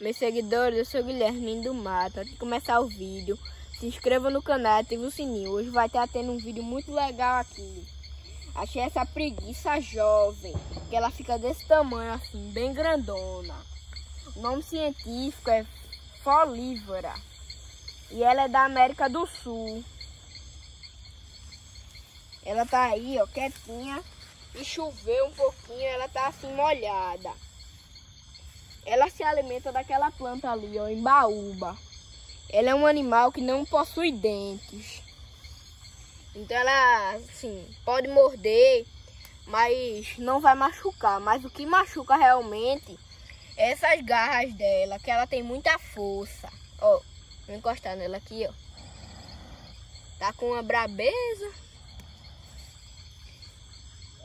Meus seguidores, eu sou Guilherme do Mato. Antes de começar o vídeo, se inscreva no canal e ative o sininho. Hoje vai estar tendo um vídeo muito legal aqui. Achei essa preguiça jovem, que ela fica desse tamanho assim, bem grandona. O nome científico é Folivora e ela é da América do Sul. Ela tá aí, ó, quietinha, e choveu um pouquinho, ela tá assim molhada. Ela se alimenta daquela planta ali, ó, imbaúba. Ela é um animal que não possui dentes. Então ela, assim, pode morder, mas não vai machucar. Mas o que machuca realmente é essas garras dela, que ela tem muita força. Ó, vou encostar nela aqui, ó. Tá com uma brabeza.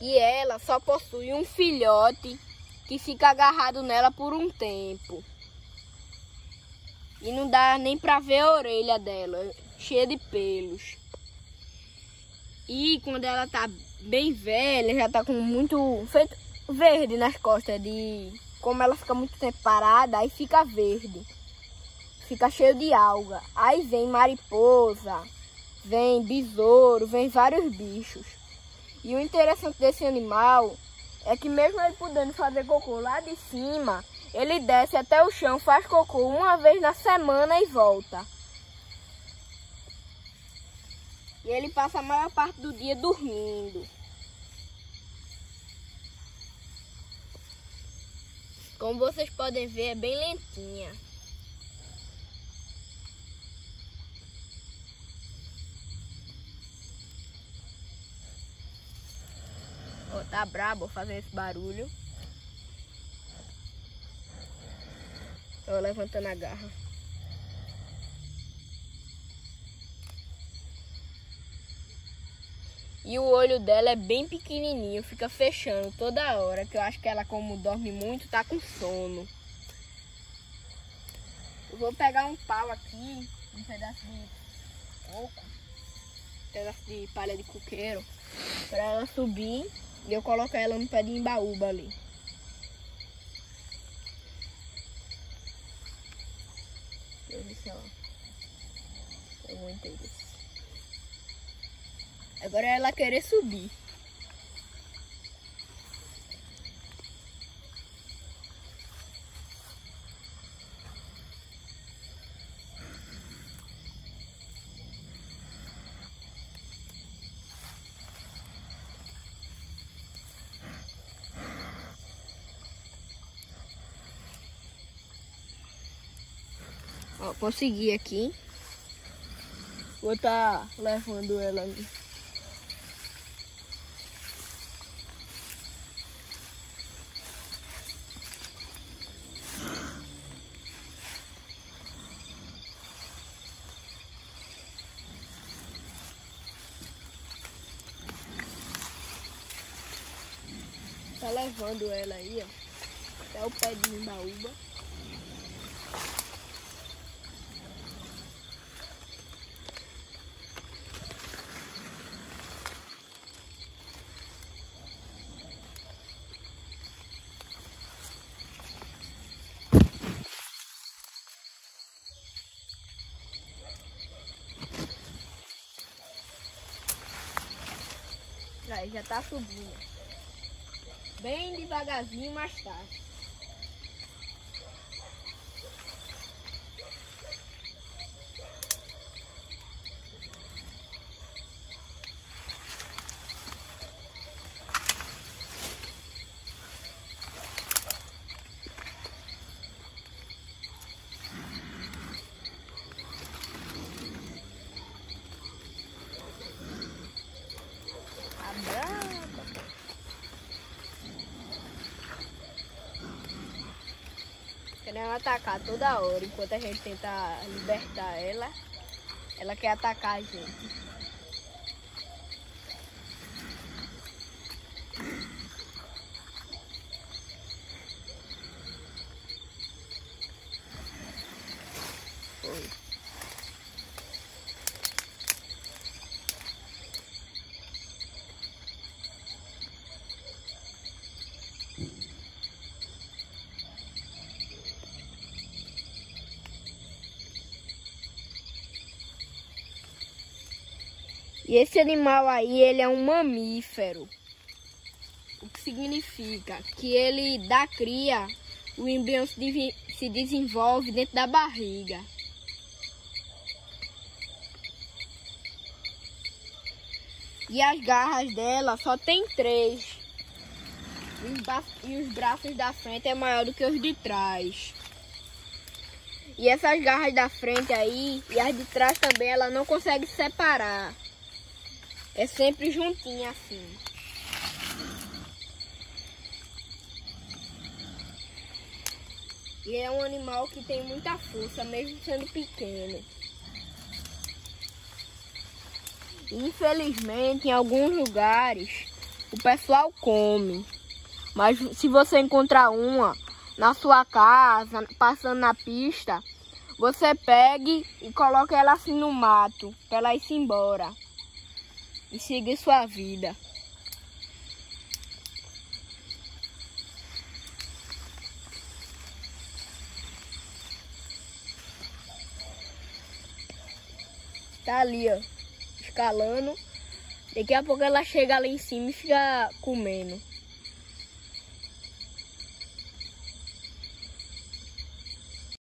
E ela só possui um filhote que fica agarrado nela por um tempo. E não dá nem pra ver a orelha dela, cheia de pelos. E quando ela tá bem velha, já tá com muito feito verde nas costas. Como ela fica muito tempo parada, aí fica verde. Fica cheio de alga. Aí vem mariposa, vem besouro, vem vários bichos. E o interessante desse animal é que mesmo ele podendo fazer cocô lá de cima, ele desce até o chão, faz cocô uma vez na semana e volta. E ele passa a maior parte do dia dormindo. Como vocês podem ver, é bem lentinha. Oh, tá brabo fazer esse barulho. Ó, levantando a garra. E o olho dela é bem pequenininho, fica fechando toda hora, que eu acho que ela, como dorme muito, tá com sono. Eu vou pegar um pau aqui, um pedaço de coco, um pedaço de palha de coqueiro, pra ela subir. E eu coloco ela no pé de imbaúba ali. Deixa eu ver se ela aguenta isso. Agora ela querer subir. Ó, consegui aqui. Vou estar levando ela ali. Tá levando ela aí, ó, até o pé de imbaúba. Aí já tá subindo. Bem devagarzinho, mas tá. Ela atacar toda hora, enquanto a gente tenta libertar ela, ela quer atacar a gente. Foi. E esse animal aí, ele é um mamífero. O que significa que ele dá cria, o embrião se desenvolve dentro da barriga. E as garras dela só tem 3. E os braços da frente é maior do que os de trás. E essas garras da frente aí e as de trás também, ela não consegue separar. É sempre juntinha assim. E é um animal que tem muita força, mesmo sendo pequeno. Infelizmente, em alguns lugares, o pessoal come. Mas se você encontrar uma na sua casa, passando na pista, você pegue e coloque ela assim no mato, para ela ir-se embora e seguir sua vida. Tá ali, ó, escalando. Daqui a pouco ela chega ali em cima e fica comendo.